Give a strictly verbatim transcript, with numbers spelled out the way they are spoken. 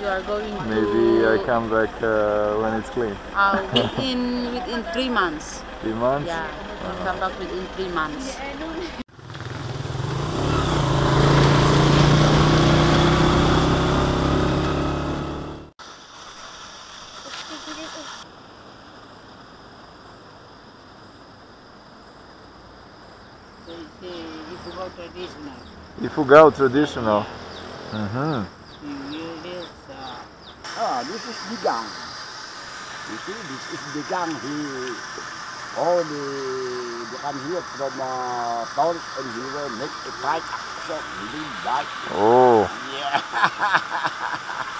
you are going to... Maybe I come back uh, when it's clean. Uh, within, within three months. Three months? Yeah, uh. I'll come back within three months. Yeah, I know. Ifugao traditional. Mm-hmm. Oh, this is the gang. You see, this is the gang. He, all the they come here from uh, Paris and he will make a bike shop. He will bike. Oh. Yeah.